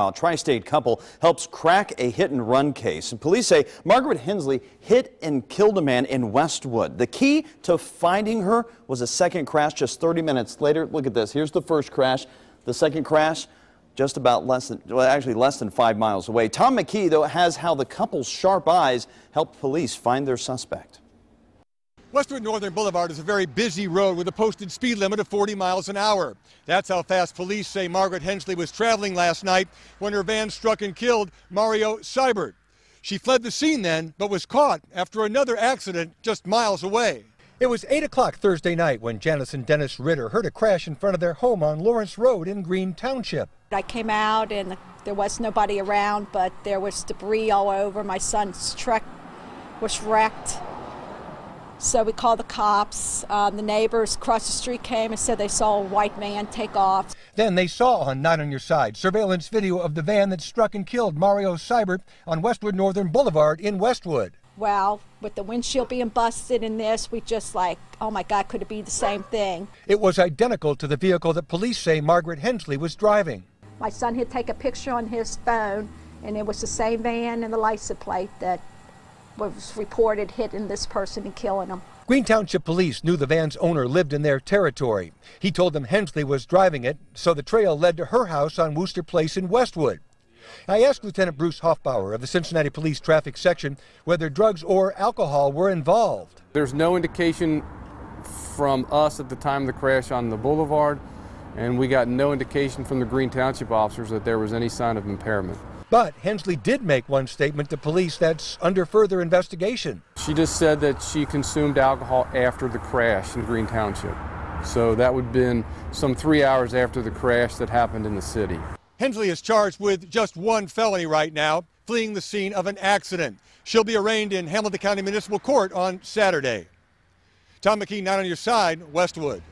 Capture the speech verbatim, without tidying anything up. A tri-state couple helps crack a hit-and-run case. Police say Margaret Hensley hit and killed a man in Westwood. The key to finding her was a second crash just thirty minutes later. Look at this. Here's the first crash. The second crash just about less than, well, actually less than five miles away. Tom McKean, though, has how the couple's sharp eyes helped police find their suspect. Western Northern Boulevard is a very busy road with a posted speed limit of forty miles an hour. That's how fast police say Margaret Hensley was traveling last night when her van struck and killed Mario Seibert. She fled the scene then, but was caught after another accident just miles away. It was eight o'clock Thursday night when Janice and Dennis Ritter heard a crash in front of their home on Lawrence Road in Green Township. I came out and there was nobody around, but there was debris all over. My son's truck was wrecked. So we called the cops. Uh, the neighbors across the street came and said they saw a white man take off. Then they saw on Not On Your Side surveillance video of the van that struck and killed Mario Seibert on Westwood Northern Boulevard in Westwood. Well, with the windshield being busted in this, we just like, oh my God, could it be the same thing? It was identical to the vehicle that police say Margaret Hensley was driving. My son had taken a picture on his phone, and it was the same van and the license plate that was reported hitting this person and killing him. Green Township Police knew the van's owner lived in their territory. He told them Hensley was driving it, so the trail led to her house on Wooster Place in Westwood. I asked Lieutenant Bruce Hoffbauer of the Cincinnati Police Traffic Section whether drugs or alcohol were involved. There's no indication from us at the time of the crash on the boulevard, and we got no indication from the Green Township officers that there was any sign of impairment. But Hensley did make one statement to police that's under further investigation. She just said that she consumed alcohol after the crash in Green Township. So that would have been some three hours after the crash that happened in the city. Hensley is charged with just one felony right now, fleeing the scene of an accident. She'll be arraigned in Hamilton County Municipal Court on Saturday. Tom McKean, Not On Your Side, Westwood.